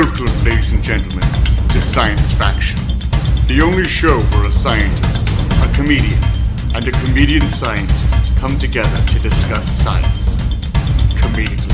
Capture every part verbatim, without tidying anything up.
Welcome, ladies and gentlemen, to Science Faction, the only show where a scientist, a comedian, and a comedian scientist come together to discuss science comedically.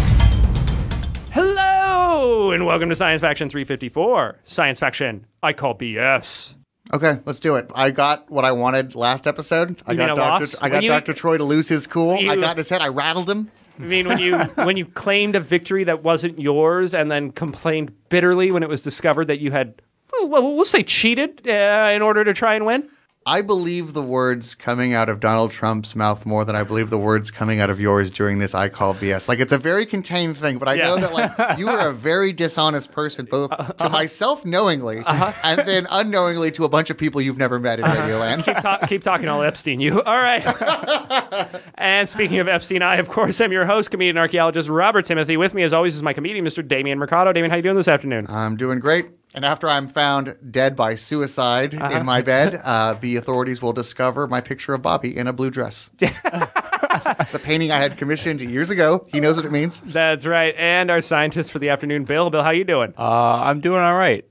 Hello, and welcome to Science Faction three fifty-four. Science Faction, I call B S. Okay, let's do it. I got what I wanted last episode. I got Doctor I got Doctor Troy to lose his cool. I got in his head. I rattled him. I mean, when you when you claimed a victory that wasn't yours and then complained bitterly when it was discovered that you had, well, we'll say cheated uh, in order to try and win? I believe the words coming out of Donald Trump's mouth more than I believe the words coming out of yours during this I call B S. Like, it's a very contained thing, but I yeah. know that, like, you are a very dishonest person, both uh, to uh, myself knowingly uh, and then unknowingly to a bunch of people you've never met in uh, Radioland. Keep, ta keep talking all Epstein, you. All right. And speaking of Epstein, I, of course, am your host, comedian archaeologist Robert Timothy. With me, as always, is my comedian, Mister Damian Mercado. Damian, how you doing this afternoon? I'm doing great. And after I'm found dead by suicide uh-huh. in my bed, uh, the authorities will discover my picture of Bobby in a blue dress. It's a painting I had commissioned years ago. He knows what it means. That's right. And our scientist for the afternoon, Bill. Bill, how you doing? Uh, I'm doing all right.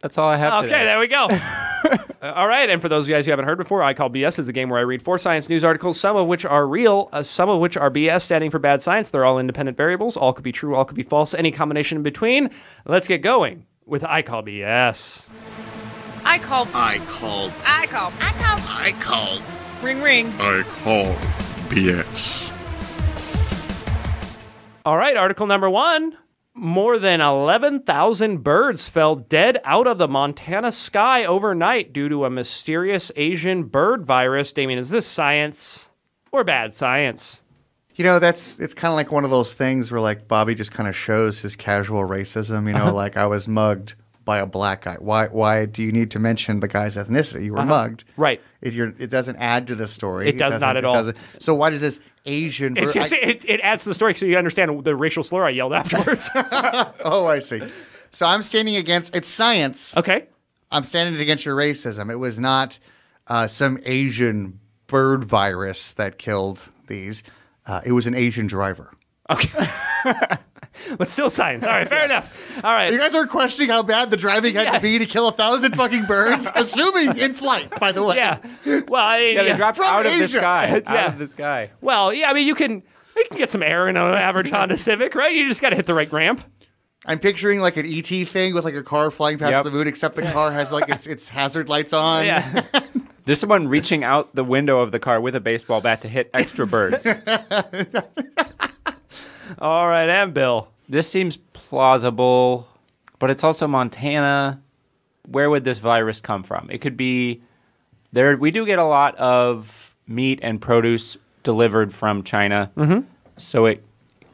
That's all I have Okay, today. There we go. Uh, all right, and for those of you guys who haven't heard before, I Call B S is the game where I read four science news articles, some of which are real, uh, some of which are B S, standing for bad science. They're all independent variables. All could be true, all could be false, any combination in between. Let's get going with I Call B S. I call. I call. I call. I call. I call. Ring, ring. I call B S. All right, article number one. More than eleven thousand birds fell dead out of the Montana sky overnight due to a mysterious Asian bird virus. Damien, is this science or bad science? You know, that's it's kind of like one of those things where, like, Bobby just kind of shows his casual racism. You know, uh-huh. like, I was mugged by a black guy. Why? Why do you need to mention the guy's ethnicity? You were uh-huh. mugged, right? If you're, it doesn't add to the story. It does it not at all. Doesn't. So why does this Asian? Bird, it's just, I, it, it adds to the story, so you understand the racial slur I yelled afterwards. Oh, I see. So I'm standing against it's science. Okay, I'm standing against your racism. It was not uh, some Asian bird virus that killed these. Uh, it was an Asian driver. Okay. But still science. All right, fair yeah. enough. All right. You guys are questioning how bad the driving had yeah. to be to kill a thousand fucking birds, assuming in flight, by the way. Yeah. Well, I mean, yeah, they yeah. dropped out Asia. of the sky. Yeah. Out of the sky. Well, yeah, I mean, you can, you can get some air in an average Honda Civic, right? You just got to hit the right ramp. I'm picturing like an E T thing with like a car flying past yep. the moon, except the car has like its, its hazard lights on. Yeah. There's someone reaching out the window of the car with a baseball bat to hit extra birds. All right, and Bill. This seems plausible, but it's also Montana. Where would this virus come from? It could be there. We do get a lot of meat and produce delivered from China, mm-hmm. so it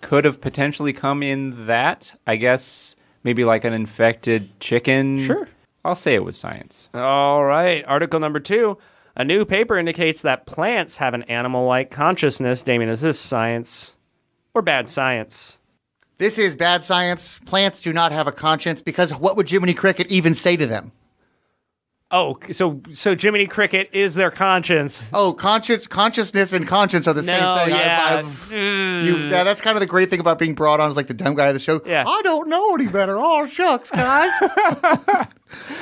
could have potentially come in that. I guess maybe like an infected chicken. Sure. I'll say it was science. All right. Article number two. A new paper indicates that plants have an animal-like consciousness. Damien, is this science or bad science? This is bad science. Plants do not have a conscience because what would Jiminy Cricket even say to them? Oh, so so Jiminy Cricket is their conscience. Oh, conscience, consciousness, and conscience are the no, same thing. Yeah. I've, I've, mm. you, that, that's kind of the great thing about being brought on as like the dumb guy of the show. Yeah. I don't know any better. Oh, shucks, guys.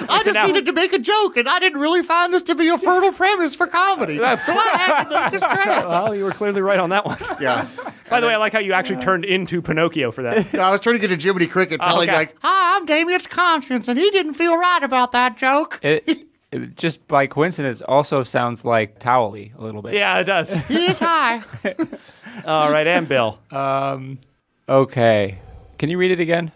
I just needed to make a joke, and I didn't really find this to be a fertile premise for comedy. So I had to make this trash. Well, you were clearly right on that one. Yeah. By the way, I like how you actually turned into Pinocchio for that. No, I was trying to get to Jiminy Cricket telling, oh, okay. like, hi, I'm Damian's conscience, and he didn't feel right about that joke. It, it just by coincidence also sounds like towel-y a little bit. Yeah, it does. He is high. All right, and Bill. Um, okay. Can you read it again?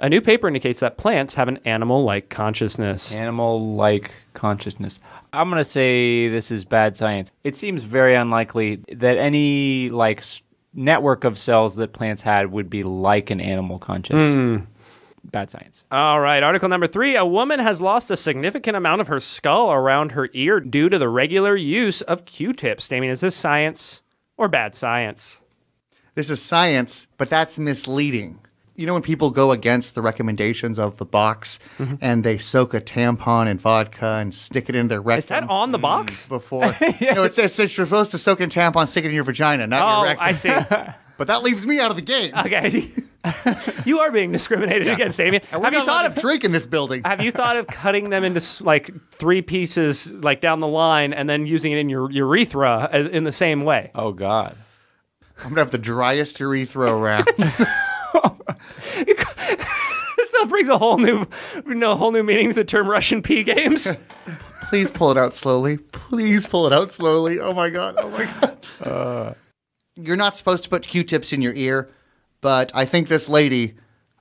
A new paper indicates that plants have an animal-like consciousness. Animal-like consciousness. I'm going to say this is bad science. It seems very unlikely that any like network of cells that plants had would be like an animal conscious. Mm. Bad science. All right. Article number three. A woman has lost a significant amount of her skull around her ear due to the regular use of Q-tips. Damien, is this science or bad science? This is science, but that's misleading. You know when people go against the recommendations of the box mm-hmm. and they soak a tampon in vodka and stick it in their rectum? Is that on the box? Before. Yes. No, it's, it's, it's you're supposed to soak in tampon, stick it in your vagina, not oh, your rectum. Oh, I see. But that leaves me out of the game. Okay. You are being discriminated yeah. against, Damian. And have you thought of drink in this building? Have you thought of cutting them into like three pieces, like down the line, and then using it in your urethra in the same way? Oh God, I'm gonna have the driest urethra around. That brings a whole new, you know, whole new meaning to the term Russian pee games. Please pull it out slowly. Please pull it out slowly. Oh my God. Oh my God. Uh. You're not supposed to put Q-tips in your ear, but I think this lady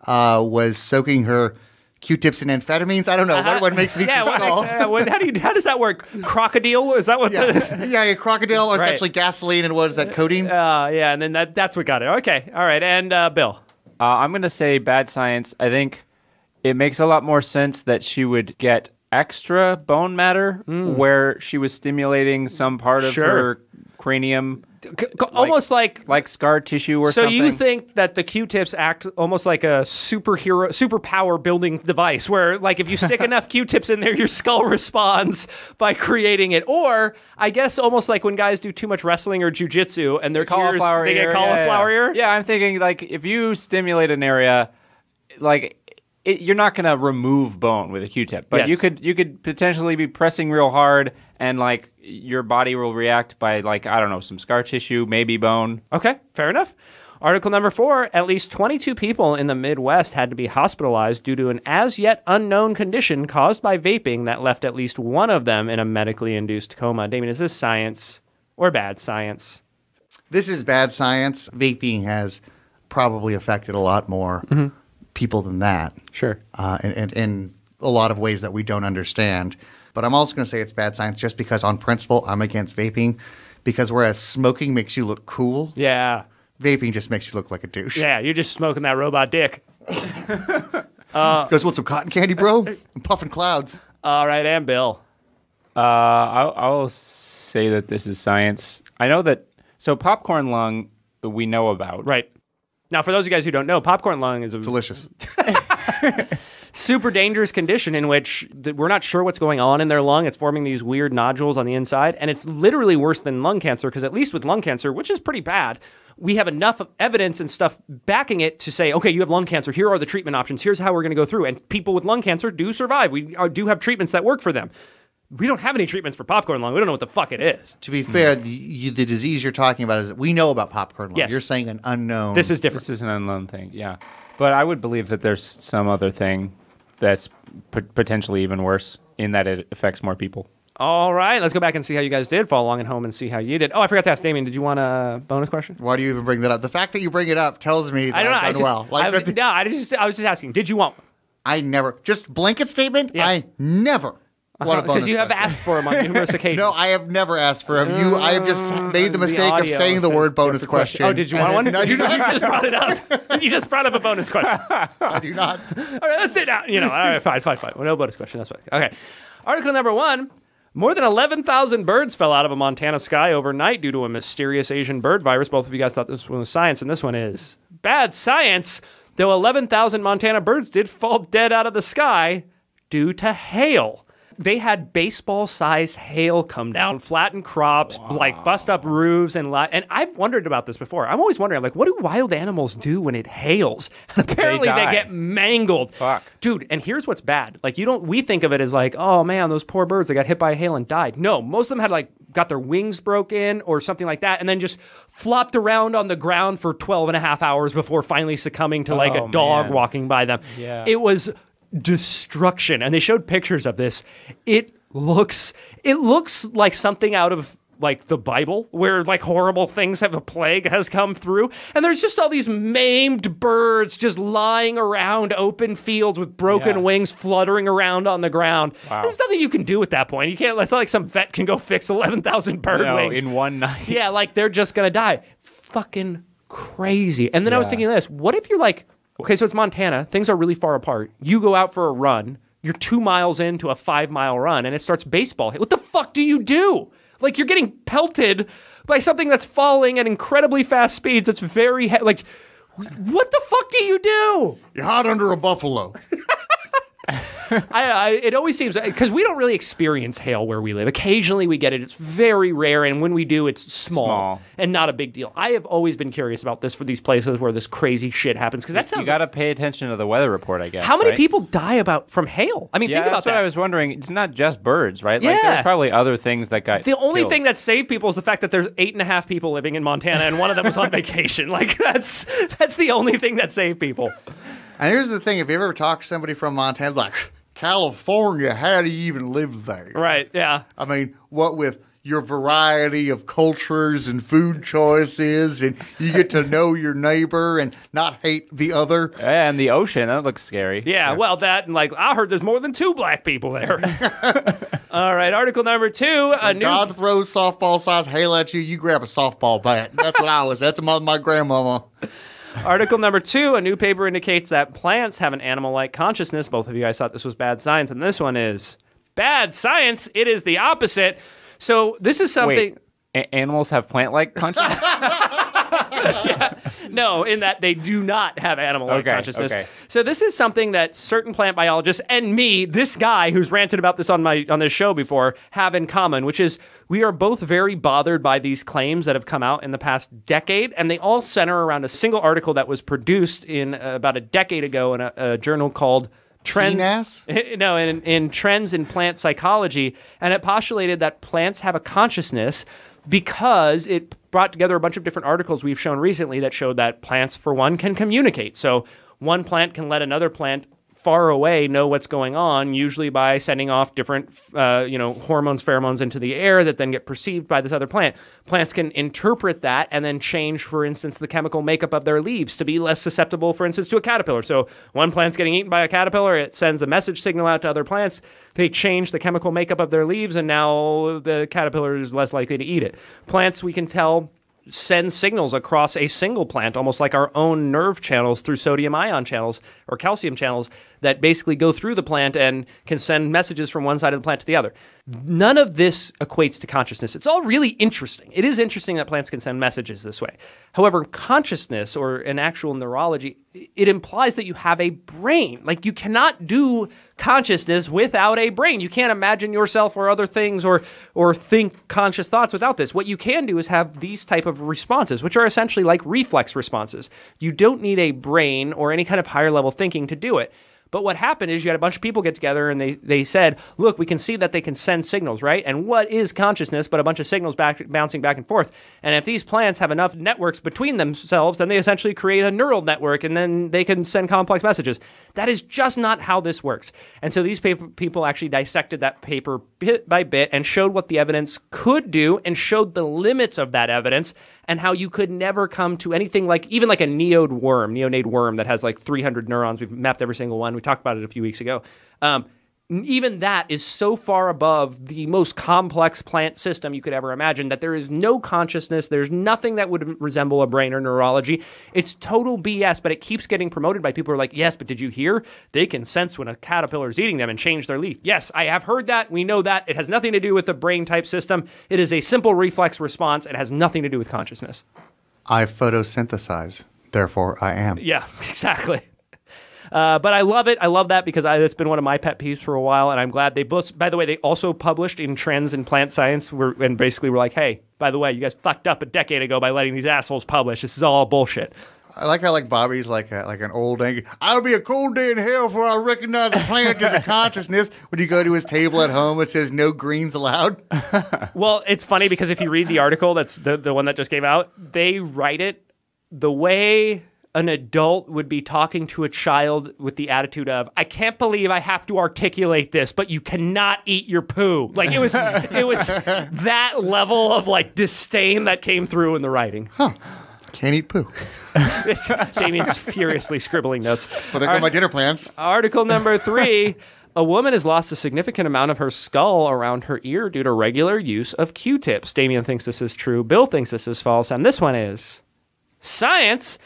uh, was soaking her Q-tips in amphetamines. I don't know. Uh, what, what makes it yeah, each what, skull? Uh, what, how, do you, how does that work? Crocodile? Is that what yeah. the... Yeah, your crocodile is right. essentially gasoline and what is that, codeine? Uh, yeah, and then that, that's what got it. Okay. All right. And uh, Bill? Uh, I'm going to say bad science. I think it makes a lot more sense that she would get extra bone matter mm. where she was stimulating some part of sure. her cranium. C like, almost like... Like scar tissue or so something. So you think that the Q-tips act almost like a superhero, superpower building device where like if you stick enough Q-tips in there, your skull responds by creating it. Or I guess almost like when guys do too much wrestling or jujitsu and their cauliflower ears, they get cauliflower ear. Yeah, yeah. yeah, I'm thinking like if you stimulate an area, like... It, you're not going to remove bone with a Q-tip, but yes. you could you could potentially be pressing real hard, and like your body will react by like I don't know some scar tissue, maybe bone. Okay, fair enough. Article number four: at least twenty-two people in the Midwest had to be hospitalized due to an as yet unknown condition caused by vaping that left at least one of them in a medically induced coma. Damian, is this science or bad science? This is bad science. Vaping has probably affected a lot more. Mm-hmm. people than that. Sure. Uh, and, and, and a lot of ways that we don't understand. But I'm also going to say it's bad science just because on principle, I'm against vaping because whereas smoking makes you look cool. Yeah. Vaping just makes you look like a douche. Yeah. You're just smoking that robot dick. uh, you guys want some cotton candy, bro? I'm puffing clouds. All right. And Bill. Uh, I'll, I'll say that this is science. I know that. So popcorn lung we know about. Right. Now, for those of you guys who don't know, popcorn lung is a delicious, super dangerous condition in which th we're not sure what's going on in their lung. It's forming these weird nodules on the inside, and it's literally worse than lung cancer because at least with lung cancer, which is pretty bad, we have enough evidence and stuff backing it to say, okay, you have lung cancer. Here are the treatment options. Here's how we're going to go through. And people with lung cancer do survive. We are, do have treatments that work for them. We don't have any treatments for popcorn lung. We don't know what the fuck it is. To be fair, the, you, the disease you're talking about is that we know about popcorn lung. Yes. You're saying an unknown. This is different. This is an unknown thing, yeah. But I would believe that there's some other thing that's potentially even worse in that it affects more people. All right, let's go back and see how you guys did. Follow along at home and see how you did. Oh, I forgot to ask Damian. Did you want a bonus question? Why do you even bring that up? The fact that you bring it up tells me that I don't know, I've done I just, well. Like I was, no, I, just, I was just asking. Did you want one? I never. Just blanket statement, yes. I never. Because you have asked for them on numerous occasions. No, I have never asked for them. You, I have just made the mistake the of saying the word bonus question. question. Oh, did you want one? No, you, you just brought it up. You just brought up a bonus question. I do not. All right, let's sit down. You know, all right, fine, fine, fine. Well, no bonus question. That's fine. Okay. Article number one. More than eleven thousand birds fell out of a Montana sky overnight due to a mysterious Asian bird virus. Both of you guys thought this one was science, and this one is bad science. Though eleven thousand Montana birds did fall dead out of the sky due to hail. They had baseball-sized hail come down, flatten crops, wow. like bust up roofs, and li and I've wondered about this before. I'm always wondering, like, what do wild animals do when it hails? Apparently, they, they get mangled, Fuck. dude. And here's what's bad: like, you don't. We think of it as like, oh man, those poor birds. They got hit by hail and died. No, most of them had like got their wings broken or something like that, and then just flopped around on the ground for twelve and a half hours before finally succumbing to like oh, a dog man. walking by them. Yeah, it was. Destruction, and they showed pictures of this. It looks, it looks like something out of like the Bible, where like horrible things have a plague has come through, and there's just all these maimed birds just lying around open fields with broken yeah. wings, fluttering around on the ground. Wow. There's nothing you can do at that point. You can't. It's not like some vet can go fix eleven thousand bird no, wings in one night. Yeah, like they're just gonna die. Fucking crazy. And then yeah. I was thinking this: what if you're like. Okay, so it's Montana. Things are really far apart. You go out for a run. You're two miles into a five-mile run, and it starts baseball. What the fuck do you do? Like, you're getting pelted by something that's falling at incredibly fast speeds. It's very, like, what the fuck do you do? You're hot under a buffalo. I, I, it always seems, because we don't really experience hail where we live. Occasionally we get it. It's very rare. And when we do, it's small, small. and not a big deal. I have always been curious about this for these places where this crazy shit happens. Because that sounds, you got to like, pay attention to the weather report, I guess. How many right? people die about from hail? I mean, yeah, think about that's that. That's what I was wondering. It's not just birds, right? Yeah. Like, there's probably other things that got The only killed. thing that saved people is the fact that there's eight and a half people living in Montana and one of them was on vacation. Like, that's, that's the only thing that saved people. And here's the thing, if you ever talk to somebody from Montana, like, California, how do you even live there? Right, yeah. I mean, what with your variety of cultures and food choices, and you get to know your neighbor and not hate the other. And the ocean, that looks scary. Yeah, yeah. Well, that, and like, I heard there's more than two black people there. All right, article number two. A new... God throws softball-sized hail at you, you grab a softball bat. That's what I was. That's my, my grandmama. Article number two, a new paper indicates that plants have an animal-like consciousness. Both of you guys thought this was bad science, and this one is bad science. It is the opposite. So this is something... Wait, animals have plant-like consciousness? Yeah. No, in that they do not have animal-like okay, consciousness. Okay. So this is something that certain plant biologists and me, this guy who's ranted about this on my on this show before, have in common, which is we are both very bothered by these claims that have come out in the past decade, and they all center around a single article that was produced in uh, about a decade ago in a, a journal called Trends, no, in, in Trends in Plant Psychology, and it postulated that plants have a consciousness because it brought together a bunch of different articles we've shown recently that showed that plants, for one, can communicate. So one plant can let another plant far away know what's going on, usually by sending off different uh, you know, hormones, pheromones into the air that then get perceived by this other plant. Plants can interpret that and then change, for instance, the chemical makeup of their leaves to be less susceptible, for instance, to a caterpillar. So one plant's getting eaten by a caterpillar, it sends a message signal out to other plants. They change the chemical makeup of their leaves, and now the caterpillar is less likely to eat it. Plants, we can tell, send signals across a single plant, almost like our own nerve channels through sodium ion channels or calcium channels that basically go through the plant and can send messages from one side of the plant to the other. None of this equates to consciousness. It's all really interesting. It is interesting that plants can send messages this way. However, consciousness or an actual neurology, it implies that you have a brain. Like, you cannot do consciousness without a brain. You can't imagine yourself or other things or or think conscious thoughts without this. What you can do is have these type of responses, which are essentially like reflex responses. You don't need a brain or any kind of higher level thinking to do it. But what happened is you had a bunch of people get together and they, they said, look, we can see that they can send signals, right? And what is consciousness but a bunch of signals back, bouncing back and forth? And if these plants have enough networks between themselves, then they essentially create a neural network and then they can send complex messages. That is just not how this works. And so these paper, people actually dissected that paper bit by bit and showed what the evidence could do and showed the limits of that evidence and how you could never come to anything like, even like a neonate worm, neonate worm that has like three hundred neurons. We've mapped every single one. We talked about it a few weeks ago. Um, even that is so far above the most complex plant system you could ever imagine that there is no consciousness. There's nothing that would resemble a brain or neurology. It's total B S, but it keeps getting promoted by people who are like, yes, but did you hear? They can sense when a caterpillar is eating them and change their leaf. Yes, I have heard that. We know that. It has nothing to do with the brain type system. It is a simple reflex response. It has nothing to do with consciousness. I photosynthesize. Therefore, I am. Yeah, exactly. Uh, but I love it. I love that because I, that's been one of my pet peeves for a while, and I'm glad they both, by the way, they also published in Trends in Plant Science where, and basically were like, hey, by the way, you guys fucked up a decade ago by letting these assholes publish. This is all bullshit. I like how like Bobby's like a, like an old angry. I'll be a cold day in hell before I recognize a plant as a consciousness. When you go to his table at home, it says no greens allowed. Well, it's funny because if you read the article, that's the, the one that just came out, they write it the way an adult would be talking to a child with the attitude of, I can't believe I have to articulate this, but you cannot eat your poo. Like, it was it was that level of like disdain that came through in the writing. Huh. Can't eat poo. Damian's furiously scribbling notes. Well, there go my dinner plans. Article number three. A woman has lost a significant amount of her skull around her ear due to regular use of Q-tips. Damian thinks this is true. Bill thinks this is false. And this one is science.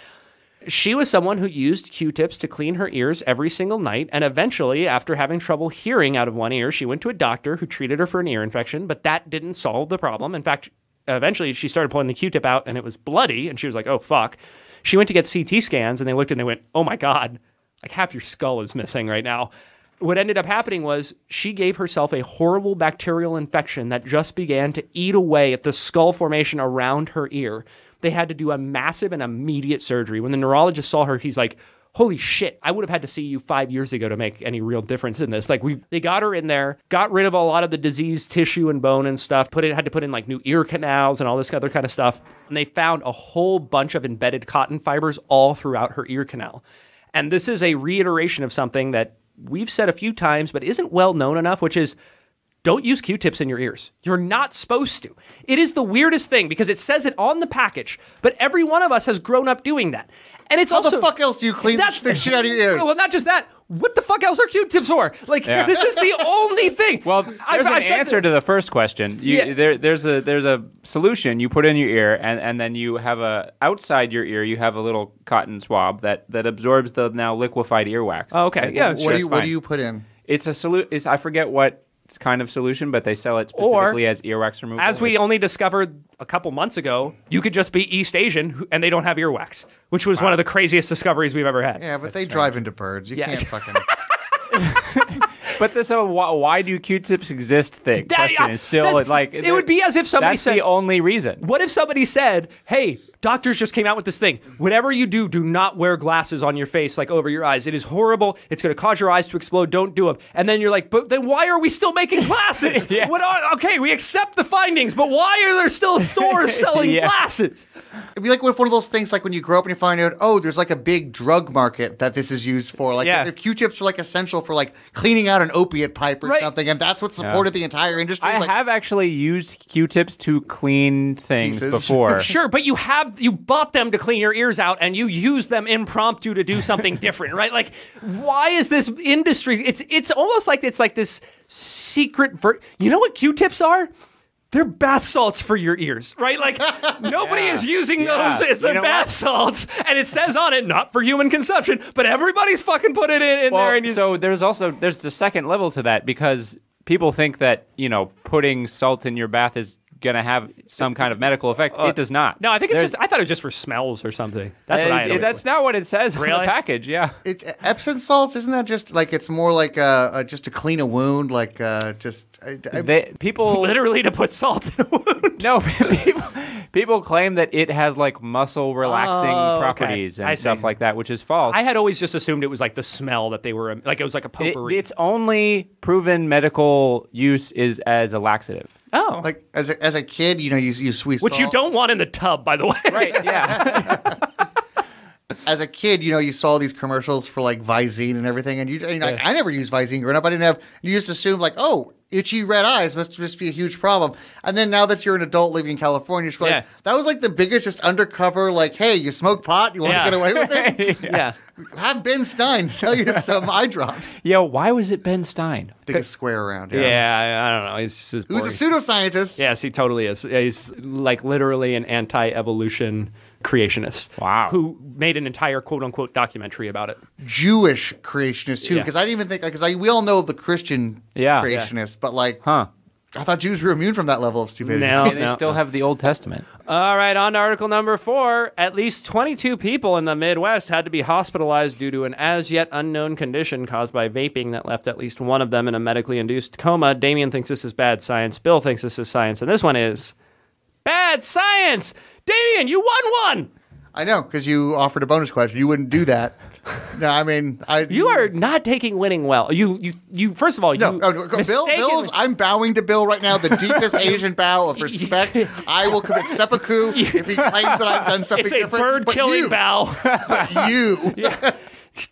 She was someone who used Q-tips to clean her ears every single night, and eventually, after having trouble hearing out of one ear, she went to a doctor who treated her for an ear infection, but that didn't solve the problem. In fact, eventually, she started pulling the Q-tip out, and it was bloody, and she was like, oh, fuck. She went to get C T scans, and they looked, and they went, oh, my God, like half your skull is missing right now. what ended up happening was she gave herself a horrible bacterial infection that just began to eat away at the skull formation around her ear. They had to do a massive and immediate surgery. When the neurologist saw her, he's like, holy shit, I would have had to see you five years ago to make any real difference in this. Like we, they got her in there, got rid of a lot of the diseased tissue and bone and stuff, put it, had to put in like new ear canals and all this other kind of stuff. And they found a whole bunch of embedded cotton fibers all throughout her ear canal. And this is a reiteration of something that we've said a few times, but isn't well known enough, which is don't use Q-tips in your ears. You're not supposed to. It is the weirdest thing because it says it on the package, but every one of us has grown up doing that. And it's How also- How the fuck else do you clean that's, the shit out of your ears? Well, not just that. What the fuck else are Q-tips for? Like, yeah. This is the only thing. Well, there's I've, an I've answer that, to the first question. You, yeah. there, there's, a, there's a solution you put in your ear, and, and then you have a, outside your ear, you have a little cotton swab that, that absorbs the now liquefied earwax. Oh, okay. And, yeah, what, sure, do you, what do you put in? It's a solution, I forget what kind of solution, but they sell it specifically or, as earwax removal. As we only discovered a couple months ago, you could just be East Asian and they don't have earwax, which was wow. one of the craziest discoveries we've ever had. Yeah, but That's they strange. drive into birds. You yeah. can't fucking... But this whole why do Q-tips exist thing that, question is still like... Is it, it would be as if somebody that's said... That's the only reason. What if somebody said, hey, doctors just came out with this thing. Whatever you do, do not wear glasses on your face, like over your eyes. It is horrible. It's going to cause your eyes to explode. Don't do them. And then you're like, but then why are we still making glasses? yeah. What are, okay, we accept the findings, but why are there still stores selling yeah. glasses? It'd be like one of those things like when you grow up and you find out, oh, there's like a big drug market that this is used for. Like yeah. if Q-tips are like essential for like cleaning out an opiate pipe or right. something, and that's what supported yeah. the entire industry. I like, have actually used Q-tips to clean things pieces. before. Sure, but you have you bought them to clean your ears out and you use them impromptu to do something different, right? Like, why is this industry? It's it's almost like it's like this secret ver you know what Q-tips are? They're bath salts for your ears, right? Like, nobody yeah. is using yeah. those as their bath what? salts. And it says on it, not for human consumption, but everybody's fucking put it in, in well, there. And so there's also, there's the second level to that, because people think that, you know, putting salt in your bath is gonna have some kind of medical effect. Uh, it does not. No, I think it's There's, just. I thought it was just for smells or something. That's what I. It, that's not what it says really? on the package. Yeah. It's Epsom salts. Isn't that just like it's more like uh, uh, just to clean a wound? Like uh, just I, I, they, people literally to put salt in a wound. No, people, people claim that it has like muscle relaxing oh, properties okay. and I stuff see. like that, which is false. I had always just assumed it was like the smell that they were like it was like a potpourri. It, its only proven medical use is as a laxative. Oh, like as a, as a kid, you know, you you sweet salt. Which you don't want in the tub, by the way. Right? Yeah. As a kid, you know, you saw these commercials for like Visine and everything, and you, you know, yeah. like, I never used Visine growing up. I didn't have. You just assumed like, oh, itchy red eyes must just be a huge problem. And then now that you're an adult living in California, you just realize yeah. that was like the biggest just undercover, like, hey, you smoke pot, you want yeah. to get away with it? yeah. Have Ben Stein sell you some eye drops. Yeah, why was it Ben Stein? Biggest square around. Yeah, yeah I don't know. He's just boring. Who's a pseudoscientist. Yes, he totally is. He's like literally an anti-evolution creationist. Wow. Who made an entire quote-unquote documentary about it. Jewish creationists, too, because yeah. I didn't even think, because like, we all know the Christian yeah, creationists, yeah. but like, huh. I thought Jews were immune from that level of stupidity. No, yeah, they no. still have the Old Testament. All right, on to article number four. At least twenty-two people in the Midwest had to be hospitalized due to an as-yet unknown condition caused by vaping that left at least one of them in a medically induced coma. Damian thinks this is bad science. Bill thinks this is science. And this one is bad science. Damian, you won one. I know, because you offered a bonus question. You wouldn't do that. No, I mean, I. You are not taking winning well. You, you, you. First of all, no, you. No, no, Bill, Bill's. I'm bowing to Bill right now, the deepest Asian bow of respect. I will commit seppuku if he claims that I've done something it's a different. Bird but killing you, bow. But you. Yeah.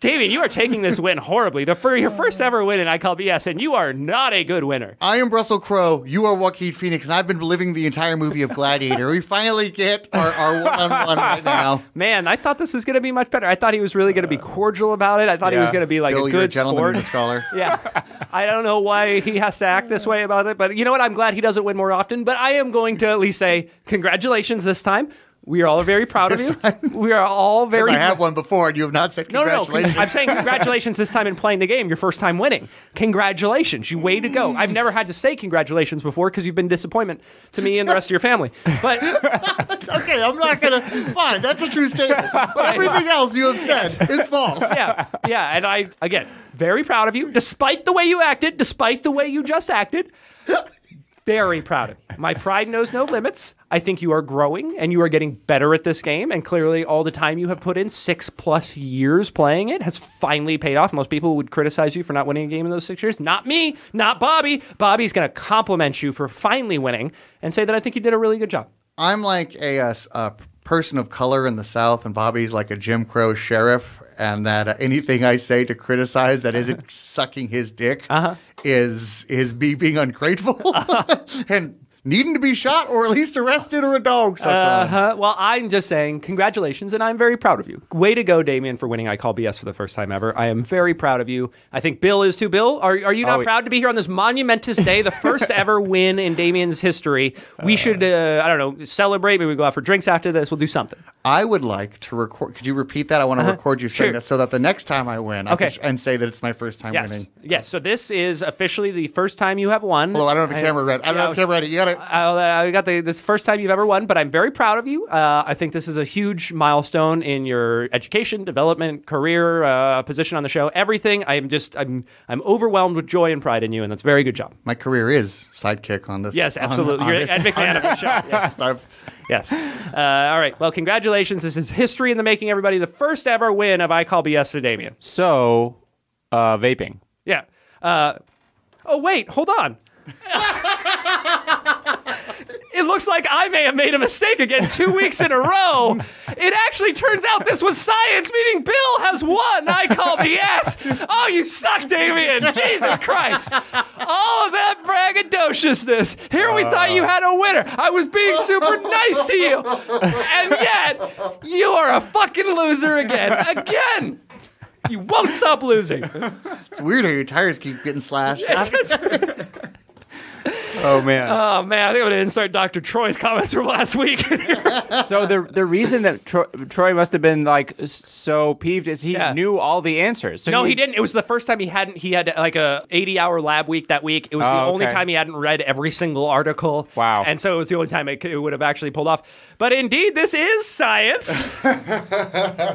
Damian, you are taking this win horribly. The for your first ever win in I Call B S, and you are not a good winner. I am Russell Crowe. You are Joaquin Phoenix, and I've been living the entire movie of Gladiator. We finally get our, our one-on-one right now. Man, I thought this was going to be much better. I thought he was really going to be cordial about it. I thought yeah. he was going to be like Bill, a good sport. A scholar. Yeah. I don't know why he has to act this way about it, but you know what? I'm glad he doesn't win more often, but I am going to at least say congratulations this time. We are all very proud of you. We are all very. Because I have one before, and you have not said congratulations. No, no, no. I'm saying congratulations this time in playing the game. Your first time winning. Congratulations. You way to go. I've never had to say congratulations before because you've been disappointment to me and the rest of your family. But okay, I'm not gonna. Fine, that's a true statement. But everything else you have said is false. Yeah, yeah, and I again. Very proud of you, despite the way you acted, despite the way you just acted. Very proud of you. My pride knows no limits. I think you are growing and you are getting better at this game. And clearly all the time you have put in, six plus years playing it, has finally paid off. Most people would criticize you for not winning a game in those six years. Not me, not Bobby. Bobby's going to compliment you for finally winning and say that I think you did a really good job. I'm like a uh, uh, person of color in the South, and Bobby's like a Jim Crow sheriff. And that uh, anything I say to criticize that isn't sucking his dick uh-huh. is is me being ungrateful uh-huh. and needing to be shot or at least arrested or a dog. Uh-huh. Well, I'm just saying congratulations, and I'm very proud of you. Way to go, Damian, for winning I Call B S for the first time ever. I am very proud of you. I think Bill is too. Bill, are, are you not oh, proud to be here on this monumentous day, the first ever win in Damian's history? We uh, should, uh, I don't know, celebrate. Maybe we go out for drinks after this. We'll do something. I would like to record. Could you repeat that? I want to uh-huh. record you saying sure. that so that the next time I win, okay. I can and say that it's my first time yes. winning. Yes. So this is officially the first time you have won. Well, I don't have the camera ready. I don't have the camera ready. You got it. I got the this first time you've ever won, but I'm very proud of you. Uh, I think this is a huge milestone in your education, development, career, uh, position on the show, everything. I am just I'm I'm overwhelmed with joy and pride in you, and that's a very good job. My career is sidekick on this. Yes, absolutely. On, on You're an advocate on of the show. Yeah. Yes. Uh, all right. Well, congratulations. This is history in the making, everybody. The first ever win of I Call B S for Damian. So, uh, vaping. Yeah. Uh, oh, wait. Hold on. It looks like I may have made a mistake again two weeks in a row. It actually turns out this was science, meaning Bill has won I Call B S. Oh, you suck, Damian. Jesus Christ. All of that braggadociousness. Here we uh, thought you had a winner. I was being super nice to you. And yet, you are a fucking loser again. Again. You won't stop losing. It's weird how your tires keep getting slashed. Oh, man. Oh, man. I think I'm going to insert Doctor Troy's comments from last week. So the the reason that Troy, Troy must have been, like, so peeved is he yeah. knew all the answers. So no, he, he didn't. It was the first time he hadn't. He had, like, a eighty-hour lab week that week. It was oh, the only okay. time he hadn't read every single article. Wow. And so it was the only time it, it would have actually pulled off. But indeed, this is science.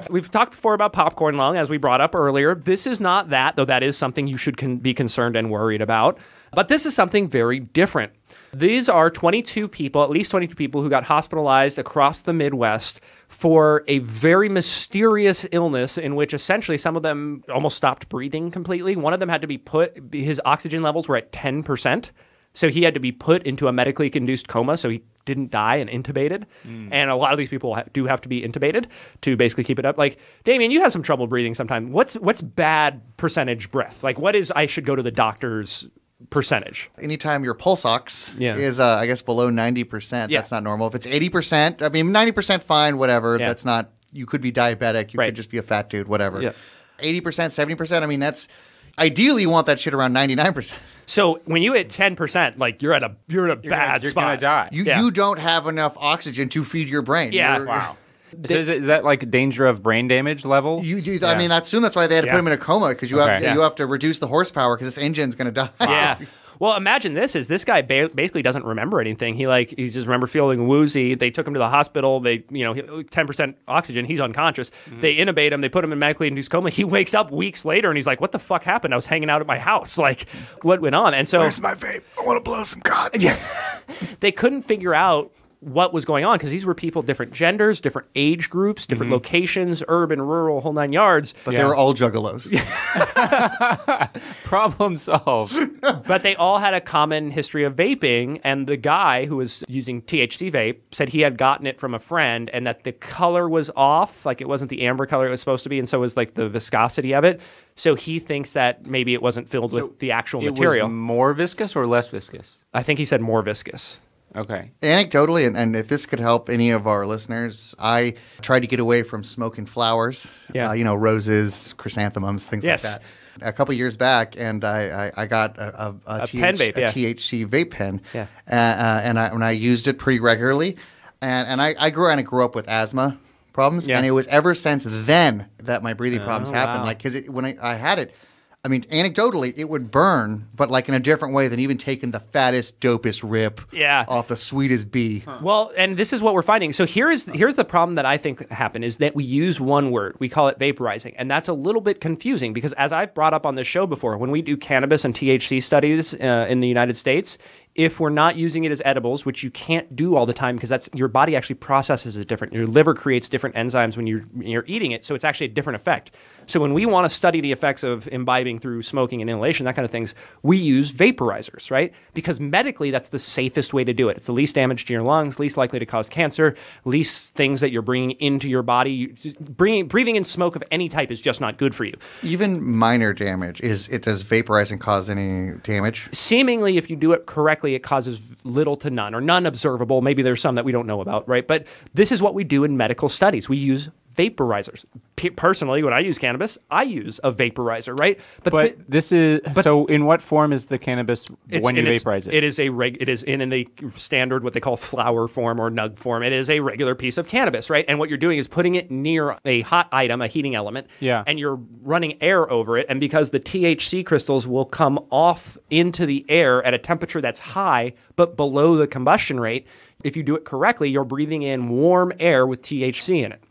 We've talked before about popcorn lung, as we brought up earlier. This is not that, though that is something you should con be concerned and worried about. But this is something very different. These are twenty-two people, at least twenty-two people, who got hospitalized across the Midwest for a very mysterious illness in which essentially some of them almost stopped breathing completely. One of them had to be put, his oxygen levels were at ten percent. So he had to be put into a medically induced coma so he didn't die and intubated. Mm. And a lot of these people ha do have to be intubated to basically keep it up. Like, Damian, you have some trouble breathing sometimes. What's, what's bad percentage breath? Like, what is I should go to the doctor's percentage? Anytime your pulse ox yeah. is, uh, I guess, below ninety percent, yeah. that's not normal. If it's eighty percent, I mean, ninety percent fine, whatever. Yeah. That's not, you could be diabetic. You right. could just be a fat dude, whatever. Yeah. eighty percent, seventy percent, I mean, that's, ideally you want that shit around ninety-nine percent. So when you hit ten percent, like you're at a, you're at a you're bad gonna, you're spot. You're going to die. You, yeah. you don't have enough oxygen to feed your brain. Yeah, you're, wow. So is, it, is that like danger of brain damage level? You, you yeah. I mean, I assume that's why they had to yeah. put him in a coma because you okay. have yeah. you have to reduce the horsepower because this engine's going to die. Yeah. Well, imagine this: is this guy ba basically doesn't remember anything? He like he just remember feeling woozy. They took him to the hospital. They you know ten percent oxygen. He's unconscious. Mm-hmm. They intubate him. They put him in medically induced coma. He wakes up weeks later and he's like, "What the fuck happened? I was hanging out at my house. Like, what went on?" And so, where's my vape? I want to blow some cotton. Yeah. They couldn't figure out what was going on because these were people, different genders, different age groups, different mm-hmm. locations, urban, rural, whole nine yards. But yeah. they were all juggalos. Problem solved. But they all had a common history of vaping, and the guy who was using T H C vape said he had gotten it from a friend and that the color was off, like it wasn't the amber color it was supposed to be, and so it was like the viscosity of it. So he thinks that maybe it wasn't filled so with the actual it material. Was more viscous or less viscous? I think he said more viscous. Okay. Anecdotally, and, and if this could help any of our listeners, I tried to get away from smoking flowers, yeah. uh, you know, roses, chrysanthemums, things yes. like that, a couple years back, and I, I, I got a, a, a, a, T H C, pen vape, yeah. a T H C vape pen, yeah. uh, uh, and, I, and I used it pretty regularly, and, and I, I grew and I grew up with asthma problems, yeah. and it was ever since then that my breathing oh, problems happened, wow. like, because when I, I had it, I mean, anecdotally, it would burn, but like in a different way than even taking the fattest, dopest rip yeah. off the sweetest bee. Huh. Well, and this is what we're finding. So here's here's the problem that I think happened is that we use one word. We call it vaporizing. And that's a little bit confusing because as I've brought up on this show before, when we do cannabis and T H C studies uh, in the United States, if we're not using it as edibles, which you can't do all the time because that's your body actually processes it different. Your liver creates different enzymes when you're, when you're eating it, so it's actually a different effect. So when we want to study the effects of imbibing through smoking and inhalation, that kind of things, we use vaporizers, right? Because medically, that's the safest way to do it. It's the least damage to your lungs, least likely to cause cancer, least things that you're bringing into your body. You, just bringing, breathing in smoke of any type is just not good for you. Even minor damage, is it does vaporizing cause any damage? Seemingly, if you do it correctly, it causes little to none or none observable. Maybe there's some that we don't know about, right? But this is what we do in medical studies. We use vaporizers. P personally, when I use cannabis, I use a vaporizer, right? But, but th this is but so. In what form is the cannabis when you vaporize it? It is a reg. It is in, in a standard what they call flower form or nug form. It is a regular piece of cannabis, right? And what you're doing is putting it near a hot item, a heating element, yeah. And you're running air over it, and because the T H C crystals will come off into the air at a temperature that's high but below the combustion rate, if you do it correctly, you're breathing in warm air with T H C in it.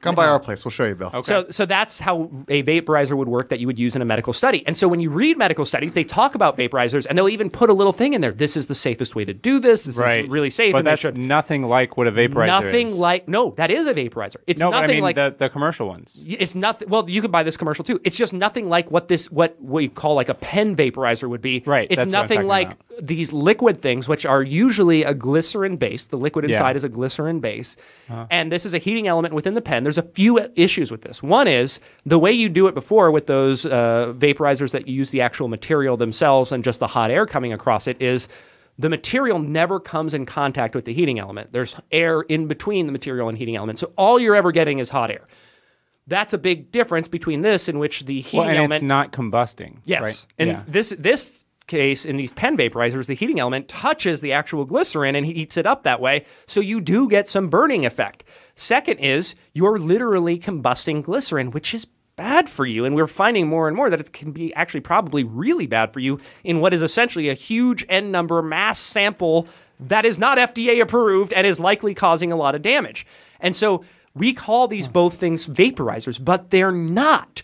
Come by our place. We'll show you, Bill. Okay. So, so that's how a vaporizer would work that you would use in a medical study. And so when you read medical studies, they talk about vaporizers, and they'll even put a little thing in there. This is the safest way to do this. This right. is really safe. But and that's that should, nothing like what a vaporizer nothing is. Nothing like... No, that is a vaporizer. It's no, nothing but I mean like... The, the commercial ones. It's nothing... Well, you could buy this commercial, too. It's just nothing like what this... What we call like a pen vaporizer would be. Right. It's nothing like about. These liquid things, which are usually a glycerin base. The liquid inside yeah. is a glycerin base. Uh-huh. And this is a heating element within the pen. There's a few issues with this. One is the way you do it before with those uh, vaporizers that use the actual material themselves and just the hot air coming across it is the material never comes in contact with the heating element. There's air in between the material and heating element. So all you're ever getting is hot air. That's a big difference between this in which the heating well, and element... and it's not combusting. Yes. Right? And yeah. this this... case in these pen vaporizers, the heating element touches the actual glycerin and heats it up that way, so you do get some burning effect. Second is you're literally combusting glycerin, which is bad for you, and we're finding more and more that it can be actually probably really bad for you in what is essentially a huge N number mass sample that is not F D A approved and is likely causing a lot of damage. And so we call these both things vaporizers, but they're not.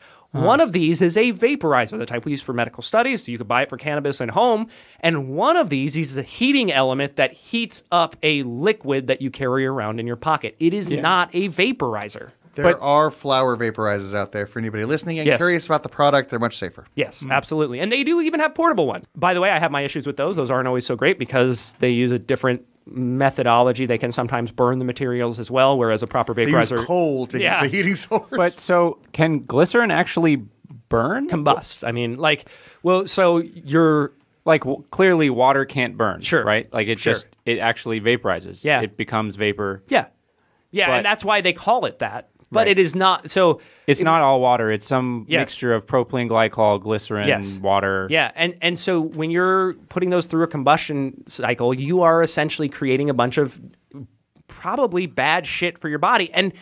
One of these is a vaporizer, the type we use for medical studies. So you could buy it for cannabis at home. And one of these is a heating element that heats up a liquid that you carry around in your pocket. It is yeah. not a vaporizer. There but, are flower vaporizers out there for anybody listening and yes. curious about the product. They're much safer. Yes, mm. absolutely. And they do even have portable ones. By the way, I have my issues with those. Those aren't always so great because they use a different methodology. They can sometimes burn the materials as well, whereas a proper vaporizer... They use coal to yeah. heat the heating source. But so can glycerin actually burn? Combust. I mean, like, well, so you're... Like, well, clearly water can't burn, sure. right? Like, it sure. just, it actually vaporizes. Yeah. It becomes vapor. Yeah. Yeah, but, and that's why they call it that. But right. it is not, so... It's it, not all water. It's some yes. mixture of propylene glycol, glycerin, yes. water. Yeah, and, and so when you're putting those through a combustion cycle, you are essentially creating a bunch of probably bad shit for your body. And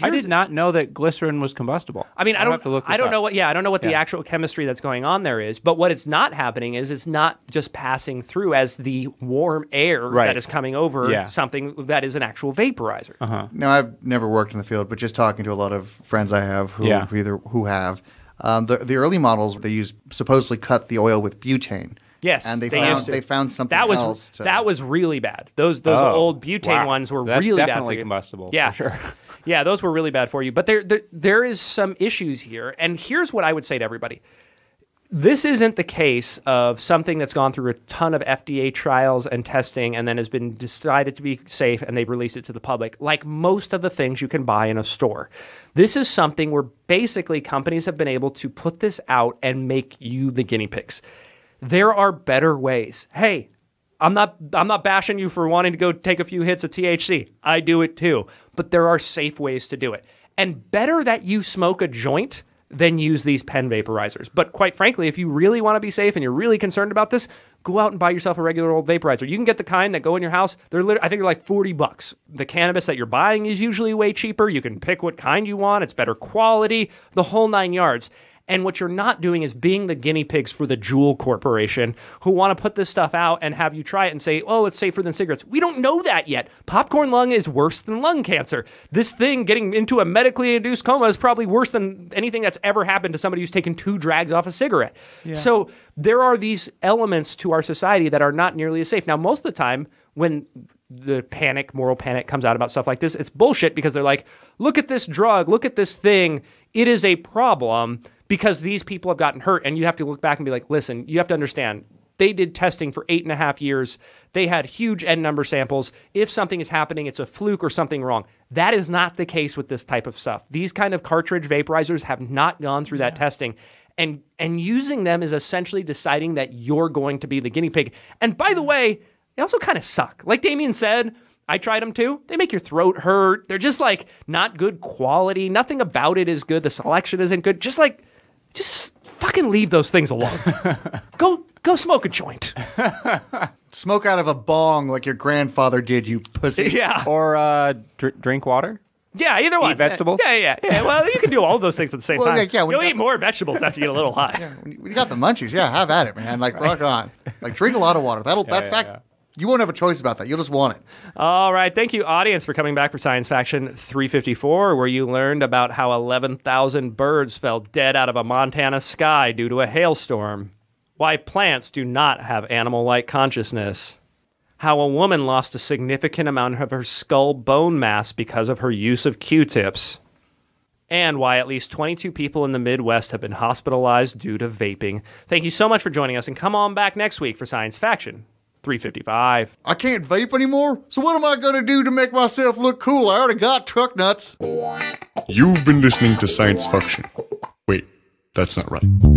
I did not know that glycerin was combustible. I mean, I don't, I don't, have to look this I don't know what, yeah, I don't know what yeah. the actual chemistry that's going on there is, but what it's not happening is it's not just passing through as the warm air right. that is coming over yeah. something that is an actual vaporizer. Uh-huh. Now, I've never worked in the field, but just talking to a lot of friends I have who yeah. either who have, um, the, the early models, they use supposedly cut the oil with butane. Yes, and they, they found used to. they found something that was, else. To... That was really bad. Those those oh, old butane wow. ones were That's really bad for you. Combustible. Yeah, for sure. yeah, those were really bad for you. But there, there there is some issues here, and here's what I would say to everybody: this isn't the case of something that's gone through a ton of F D A trials and testing, and then has been decided to be safe, and they've released it to the public. Like most of the things you can buy in a store, this is something where basically companies have been able to put this out and make you the guinea pigs. There are better ways. Hey, I'm not I'm not bashing you for wanting to go take a few hits of T H C. I do it too. But there are safe ways to do it. And better that you smoke a joint than use these pen vaporizers. But quite frankly, if you really want to be safe and you're really concerned about this, go out and buy yourself a regular old vaporizer. You can get the kind that go in your house. They're literally, I think they're like forty bucks. The cannabis that you're buying is usually way cheaper. You can pick what kind you want. It's better quality, the whole nine yards. And what you're not doing is being the guinea pigs for the Juul Corporation, who want to put this stuff out and have you try it and say, oh, it's safer than cigarettes. We don't know that yet. Popcorn lung is worse than lung cancer. This thing getting into a medically induced coma is probably worse than anything that's ever happened to somebody who's taken two drags off a cigarette. Yeah. So there are these elements to our society that are not nearly as safe. Now, most of the time when the panic, moral panic comes out about stuff like this, it's bullshit, because they're like, look at this drug, look at this thing. It is a problem because these people have gotten hurt. And you have to look back and be like, listen, you have to understand, they did testing for eight and a half years. They had huge N number samples. If something is happening, it's a fluke or something wrong. That is not the case with this type of stuff. These kind of cartridge vaporizers have not gone through that yeah. testing. And, and using them is essentially deciding that you're going to be the guinea pig. And by the way, they also kind of suck. Like Damian said, I tried them too. They make your throat hurt. They're just like not good quality. Nothing about it is good. The selection isn't good. Just like, just fucking leave those things alone. Go, go smoke a joint. Smoke out of a bong like your grandfather did, you pussy. Yeah. Or uh, dr drink water. Yeah, either one. Eat vegetables? Yeah, yeah, yeah. Well, you can do all those things at the same well, time. Yeah, yeah, You'll you eat more vegetables after you get a little high. Yeah, when you got the munchies, yeah, have at it, man. Like, right. rock on. Like, drink a lot of water. That'll, yeah, that yeah, fact, yeah. you won't have a choice about that. You'll just want it. All right. Thank you, audience, for coming back for Science Faction three fifty-four, where you learned about how eleven thousand birds fell dead out of a Montana sky due to a hailstorm, why plants do not have animal-like consciousness, how a woman lost a significant amount of her skull bone mass because of her use of Q-tips, and why at least twenty-two people in the Midwest have been hospitalized due to vaping. Thank you so much for joining us, and come on back next week for Science Faction three fifty-five. I can't vape anymore, so what am I going to do to make myself look cool? I already got truck nuts. You've been listening to Science Faction. Wait, that's not right.